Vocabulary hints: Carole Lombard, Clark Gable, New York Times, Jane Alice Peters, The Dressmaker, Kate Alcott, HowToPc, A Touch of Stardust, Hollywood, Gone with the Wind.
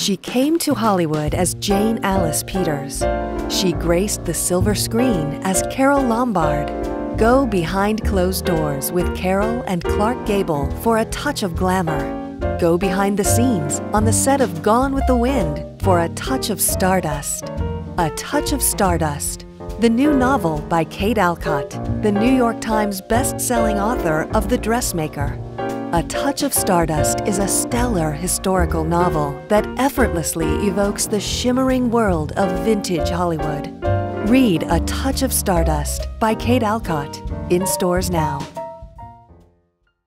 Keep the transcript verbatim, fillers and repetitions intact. She came to Hollywood as Jane Alice Peters. She graced the silver screen as Carole Lombard. Go behind closed doors with Carole and Clark Gable for a touch of glamour. Go behind the scenes on the set of Gone with the Wind for A Touch of Stardust. A Touch of Stardust, the new novel by Kate Alcott, the New York Times best-selling author of The Dressmaker. A Touch of Stardust is a stellar historical novel that effortlessly evokes the shimmering world of vintage Hollywood. Read A Touch of Stardust by Kate Alcott in stores now.